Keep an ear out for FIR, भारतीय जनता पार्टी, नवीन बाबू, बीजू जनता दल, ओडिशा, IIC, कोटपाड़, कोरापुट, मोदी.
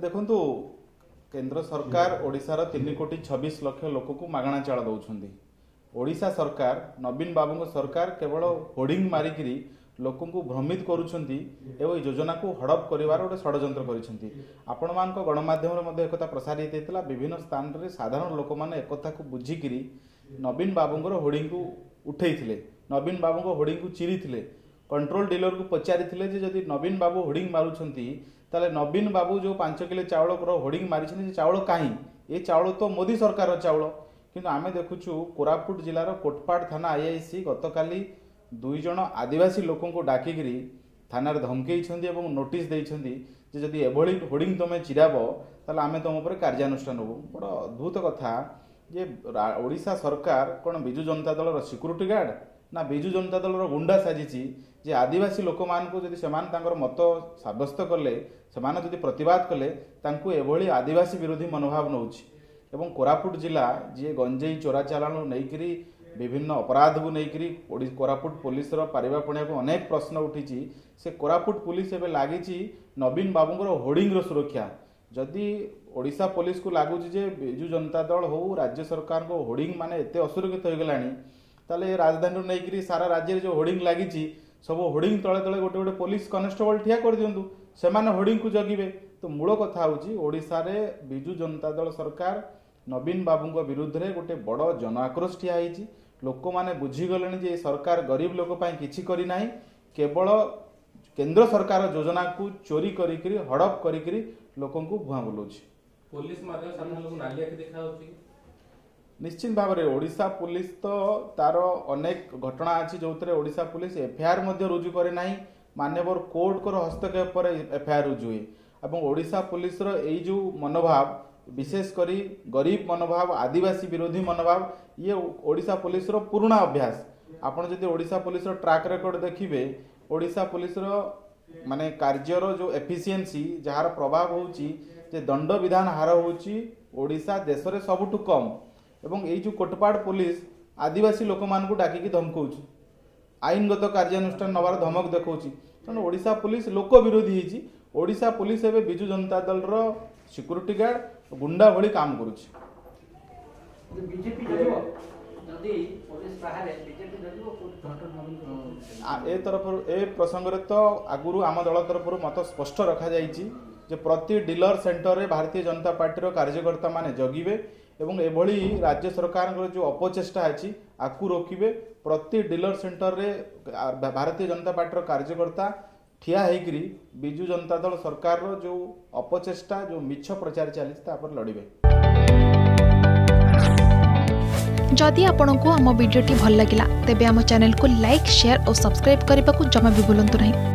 देखु केंद्र सरकार ओडिशार 3,26,00,000 लोक को मागणा चाल दौरान ओडिशा सरकार नवीन बाबू सरकार केवल होर्डिंग मारिक लोक भ्रमित करोजना को हड़प करें षड्यंत्र आपण मान गणमाध्यम एक प्रसारित होता विभिन्न स्थान में साधारण लोक मैंने एक बुझिक नवीन बाबूर होर्डिंग को उठे नवीन बाबू होर्डिंग को चिरी कंट्रोल डीलर को पचारि नवीन बाबू होर्डिंग मारुंटे नवीन बाबू जो 5 किलो चाउल होर्डिंग मारी चाउल कहीं ये चाउल तो मोदी सरकार चाउल किंतु आम देखुचु कोरापुट जिलार कोटपाड़ थाना IIC गत काली 2 जन आदिवासी लोक को डाकिकी थाना धमकई और नोटिस देती होर्डिंग तुम चिराब ताल आम तुम पर कार्यानुष्ठान हो। बड़ा अद्भुत कथा जे ओडिशा सरकार कौन बीजू जनता दल सिक्यूरीटी गार्ड ना बीजू जनता दल गुंडा साजिची जे आदिवासी लोक मानक से मत सब्यस्त कले से प्रतिवाद कले आदिवासी विरोधी मनोभाव नौच एवं कोरापुट जिला जी गंजेई चोरा चालाण नहींकि विभिन्न अपराध को लेकर कोरापुट पुलिस पारिबा पणिया को अनेक प्रश्न उठी से कोरापुट पुलिस एवं लगी नवीन बाबूर होर्डिंग सुरक्षा जदि ओडिशा पुलिस को लगुच बीजू जनता दल हो राज्य सरकार को होर्डिंग माने एत असुरक्षित हो गलानी ताले राजधानी नहींकि सारा राज्य जो होर्डिंग लगी सब होर्डिंग तले तले गोटे गोटे पुलिस कनेस्टेबल ठिया कर दिंतु से होर्डिंग को जगिबे। तो मूल कथा ओडिशा रे बीजू जनता दल सरकार नवीन बाबू विरुद्ध रे गोटे बड़ जन आक्रोश ठिया होईची लोक माने बुझीगले जे सरकार गरीब लोक पई किछि करी नाही केवल केंद्र सरकार योजना को चोरी करी हड़प करी लोक को भुआ बुलाउची पुलिस माध्यम सामने लोग नालिया के देखा होची निश्चित भाव में ओडिशा पुलिस तो तार अनेक घटना अच्छी जो ओडिशा पुलिस FIR रुजु करे नाही मान्यवर कोर्ट को हस्तक्षेप पर FIR रुजु हुए एवं ओडिशा पुलिस रो एई जो मनोभाव विशेषकर गरीब मनोभाव आदिवासी विरोधी मनोभाव ये ओडिशा पुलिस रो पुराना अभ्यास आपण जदि ओडिशा पुलिस रो ट्रैक रेकर्ड देखिबे ओडिशा पुलिस रो माने कार्यर जो एफिशिएंसी जार प्रभाव होउची जे दंड विधान हार होउची ओडिशा देश रे सबठु कम एवं एई जो कोटपाड़ पुलिस आदिवासी लोक मानकु डाकिकी धमकाउची आईनगत कार्यानुष्ठान नवार धमक देखाउची तेणु ओडिशा पुलिस लोक विरोधी होईची ओडिशा पुलिस एवं बीजू जनता दल रो सिक्यूरीटी गार्ड गुंडा भली काम करुछ प्रसंग रे तो आगुरु आम दल तरफ मत स्पष्ट रखा जाईची जे प्रति डीलर सेंटर रे भारतीय जनता पार्टी रो कार्यकर्ता माने जगिबे एवं एभली राज्य सरकार रो जो अपचेष्टा अछि आकु रोकिबे प्रति डीलर सेंटर रे भारतीय जनता पार्टी रो कार्यकर्ता ठिया होकर बीजू जनता दल सरकार रो जो अपचेष्टा जो मिछ प्रचार चली तापर लड़िबे। जदि आपण को आम वीडियो भल लगिला तेबे आम चैनल को लाइक शेयर और सब्सक्राइब करने को जमा भी भूलु नहीं।